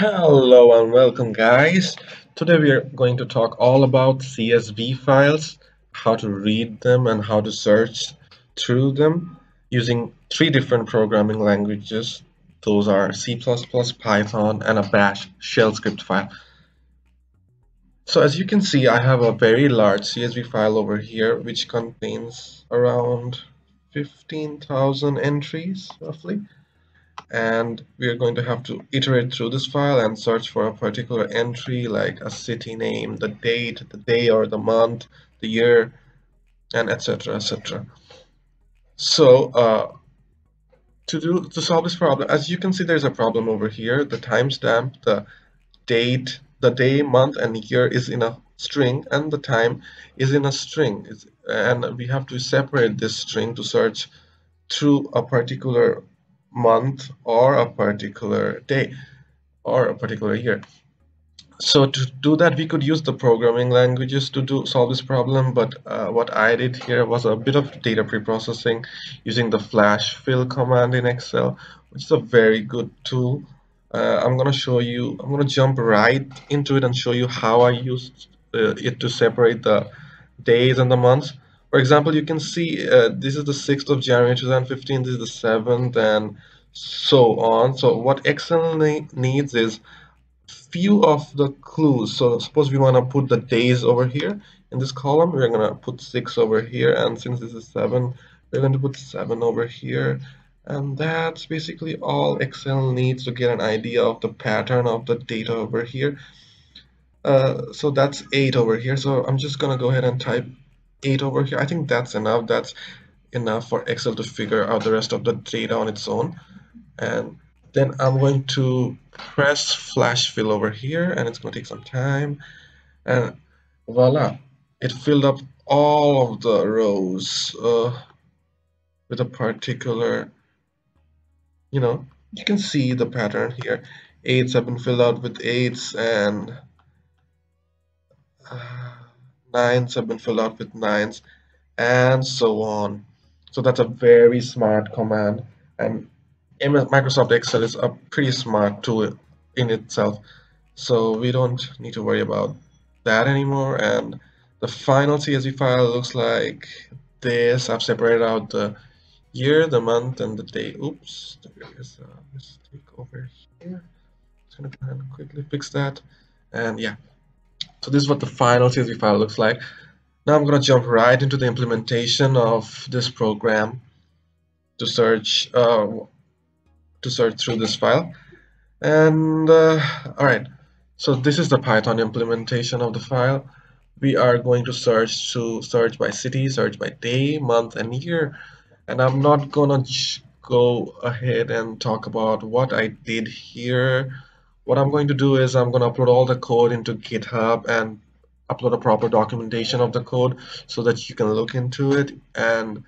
Hello and welcome, guys. Today we are going to talk all about CSV files, how to read them and how to search through them using three different programming languages. Those are C++, Python and a bash shell script file. So as you can see, I have a very large CSV file over here which contains around 15,000 entries roughly. And we are going to have to iterate through this file and search for a particular entry like a city name, the date, the day or the month, the year, and etc. etc. So to solve this problem, as you can see, there's a problem over here. The timestamp, the date, the day, month and year is in a string and the time is in a string, and we have to separate this string to search through a particular month or a particular day or a particular year. So to do that, we could use the programming languages to solve this problem, but what I did here was a bit of data preprocessing using the flash fill command in Excel, which is a very good tool. I'm gonna jump right into it and show you how I used it to separate the days and the months. For example, you can see this is the 6th of January 2015, this is the 7th, and so on. So what Excel needs is few of the clues. So suppose we want to put the days over here in this column. We're going to put 6 over here, and since this is 7, we're going to put 7 over here. And that's basically all Excel needs to get an idea of the pattern of the data over here. So that's 8 over here. So I'm just going to go ahead and type 8 over here. I think that's enough. That's enough for Excel to figure out the rest of the data on its own. And then I'm going to press flash fill over here, and it's going to take some time. And voila, it filled up all of the rows with a particular, you can see the pattern here. 8s have been filled out with 8s, and 9s have been filled out with 9s, and so on. So that's a very smart command, and Microsoft Excel is a pretty smart tool in itself, so we don't need to worry about that anymore. And the final CSV file looks like this. I've separated out the year, the month and the day. Oops, there is a mistake over here. I'm going to go ahead and quickly fix that, and yeah. So this is what the final CSV file looks like. Now I'm going to jump right into the implementation of this program to search through this file. And all right, so this is the Python implementation of the file. We are going to search by city, search by day, month, and year. And I'm not going to go ahead and talk about what I did here. What I'm going to do is I'm going to upload all the code into GitHub and upload a proper documentation of the code so that you can look into it, and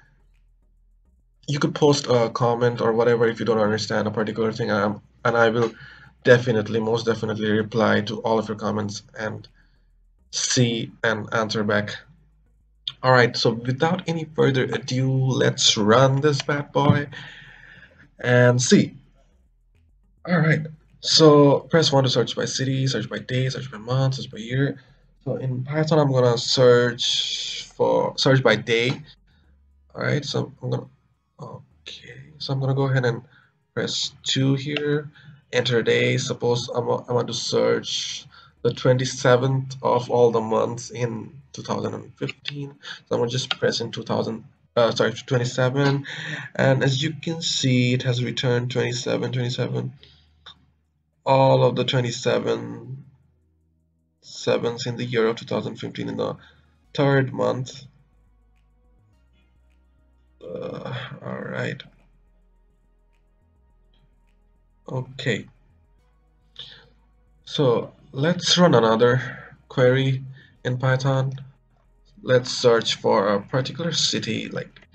you could post a comment or whatever if you don't understand a particular thing, and I will most definitely reply to all of your comments and see and answer back. All right, so without any further ado, let's run this bad boy and see. All right. So press 1 to search by city, search by day, search by month, search by year. So in Python, I'm gonna search by day. All right, so I'm gonna go ahead and press 2 here, enter day. Suppose I want to search the 27th of all the months in 2015. So I'm gonna just press in 27, and as you can see, it has returned 27. All of the 27 sevens in the year of 2015 in the third month. All right. Okay. So let's run another query in Python. Let's search for a particular city. Like,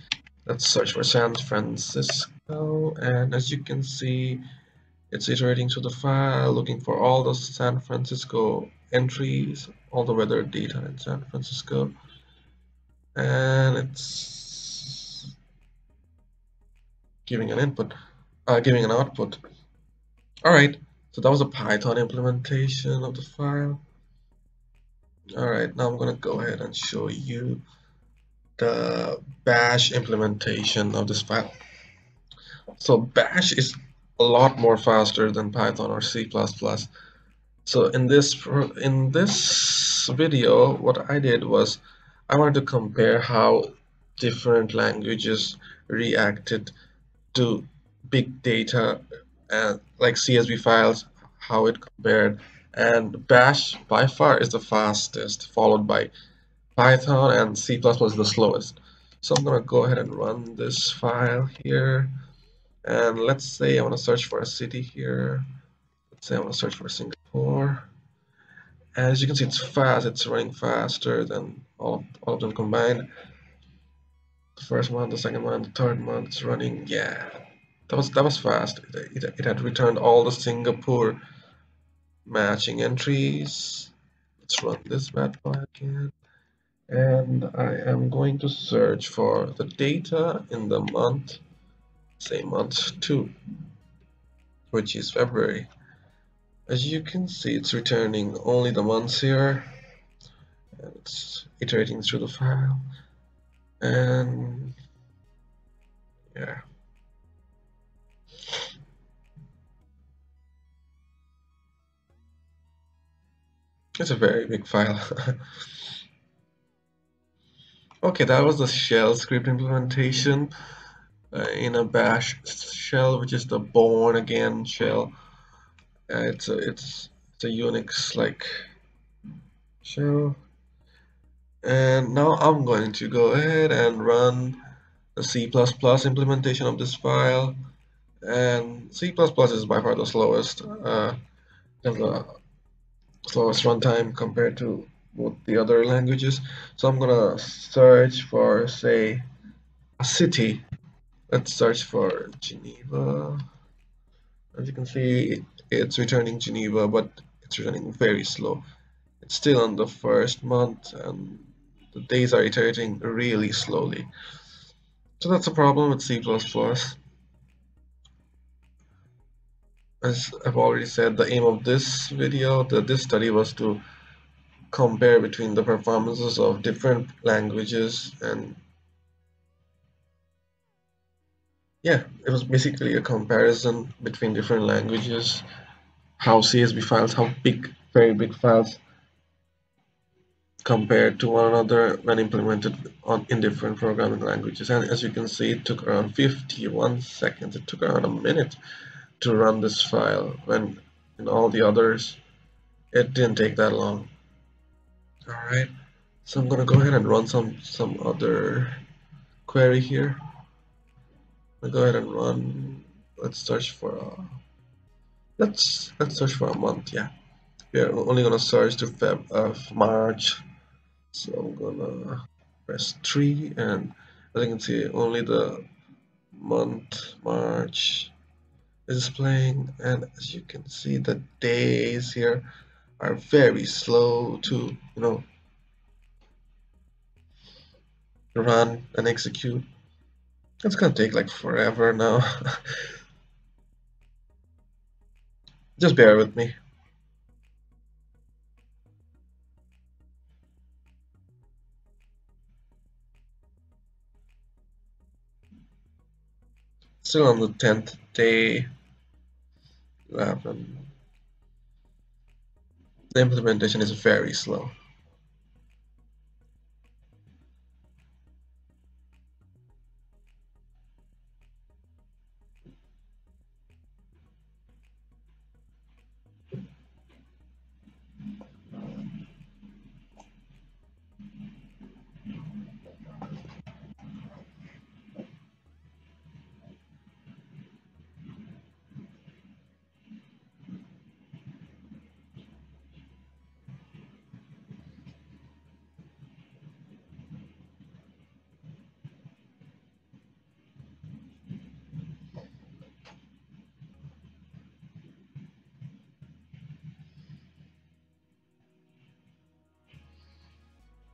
let's search for San Francisco, and as you can see, it's iterating through the file, looking for all the San Francisco entries, all the weather data in San Francisco, and it's giving an output. All right, So that was a Python implementation of the file. All right, now I'm going to go ahead and show you the bash implementation of this file. So bash is a lot more faster than Python or C++. So in this video, what I did was I wanted to compare how different languages reacted to big data and like CSV files, how it compared, and bash by far is the fastest, followed by Python, and C++ is the slowest. So I'm going to go ahead and run this file here, and let's say I want to search for a city here. Let's say I want to search for Singapore, and as you can see, it's fast. It's running faster than all of them combined. The first one, the second one, the third one, it's running. Yeah, that was fast. It had returned all the Singapore matching entries. Let's run this bad boy again. And I am going to search for the data in the month, say month 2, which is February. As you can see, it's returning only the months here, and it's iterating through the file, and yeah. It's a very big file. Okay, that was the shell script implementation in a bash shell, which is the born again shell. It's a Unix like shell. And now I'm going to go ahead and run the C++ implementation of this file. And C++ is by far the slowest, runtime compared to with the other languages. So I'm gonna search for, say, a city. Let's search for Geneva. As you can see, it's returning Geneva, but it's returning very slow. It's still on the first month, and the days are iterating really slowly. So that's a problem with C++. As I've already said, the aim of this video, this study, was to compare between the performances of different languages, and yeah, it was basically a comparison between different languages, how CSV files, how big, very big files compared to one another when implemented in different programming languages. And as you can see, it took around 51 seconds, it took around a minute to run this file, when in all the others it didn't take that long. Alright, so I'm gonna go ahead and run some other query here. I'll go ahead and run. Let's search for a month. Yeah, we're only gonna search to March. So I'm gonna press 3, and as you can see, only the month March is displaying, and as you can see, the days here are very slow to, you know, run and execute. It's gonna take like forever now. Just bear with me. Still on the 10th day. 11. The implementation is very slow.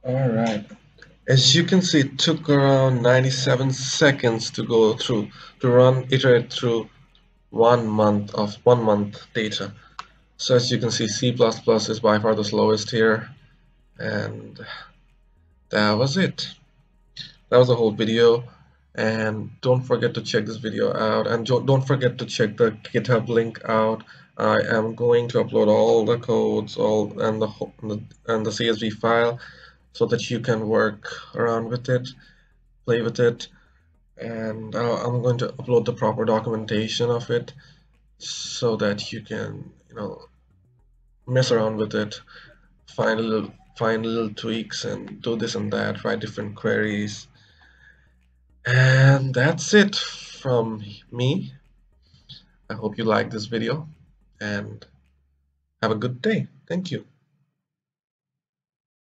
Alright, as you can see, it took around 97 seconds to go through, to iterate through 1 month data. So as you can see, C++ is by far the slowest here, and that was it. That was the whole video, and don't forget to check this video out, and don't forget to check the GitHub link out. I am going to upload all the codes, and the CSV file, so that you can work around with it, play with it, and I'm going to upload the proper documentation of it, so that you can, you know, mess around with it, find little tweaks and do this and that, write different queries. And that's it from me. I hope you like this video and have a good day. Thank you.